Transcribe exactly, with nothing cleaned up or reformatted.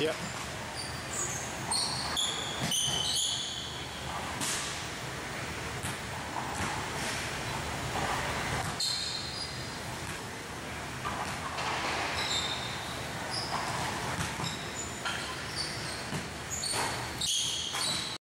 Yep.